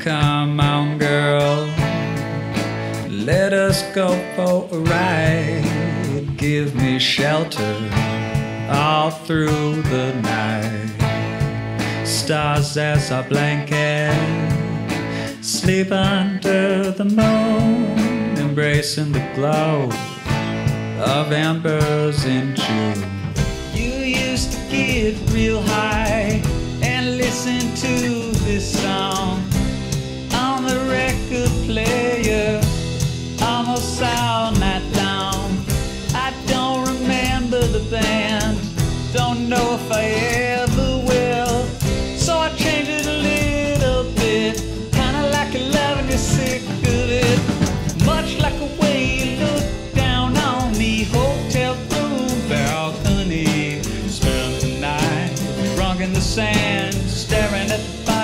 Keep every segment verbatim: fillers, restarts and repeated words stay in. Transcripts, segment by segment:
Come on, girl, let us go for a ride. Give me shelter all through the night. Stars as our blanket, sleep under the moon, embracing the glow of embers in June. You used to get real high and listen to this song on the record player almost all night long. I don't remember the band, don't know if I ever will, so I changed it a little bit, kinda like a love and you're sick of it. Much like a way you look down on me, hotel room balcony, spend the night wrong in the sand, staring at the fire.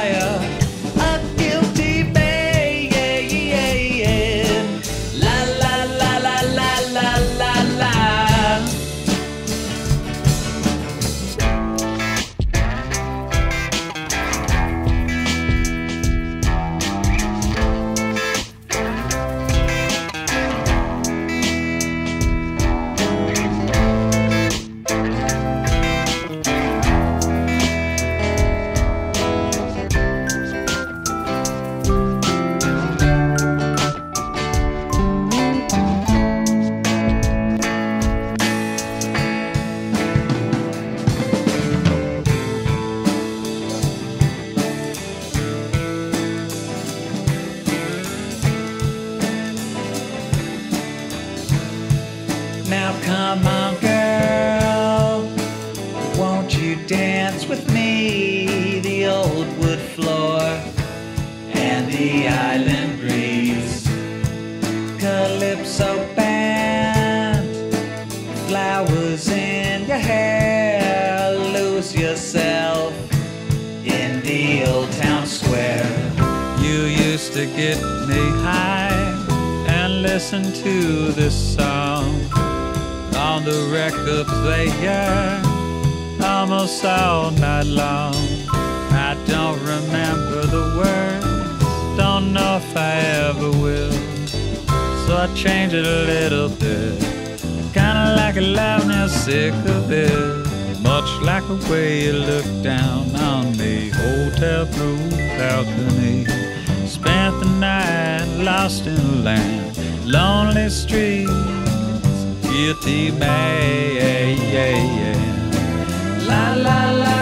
Now come on, girl, won't you dance with me? The old wood floor and the island breeze, calypso band, flowers in your hair, lose yourself in the old town square. You used to get me high and listen to this song on the record player almost all night long. I don't remember the words, don't know if I ever will, so I change it a little bit, kinda like a love now sick of it. Much like the way you look down on me, hotel room balcony, spent the night lost in a land, lonely street, guilty man. La la la.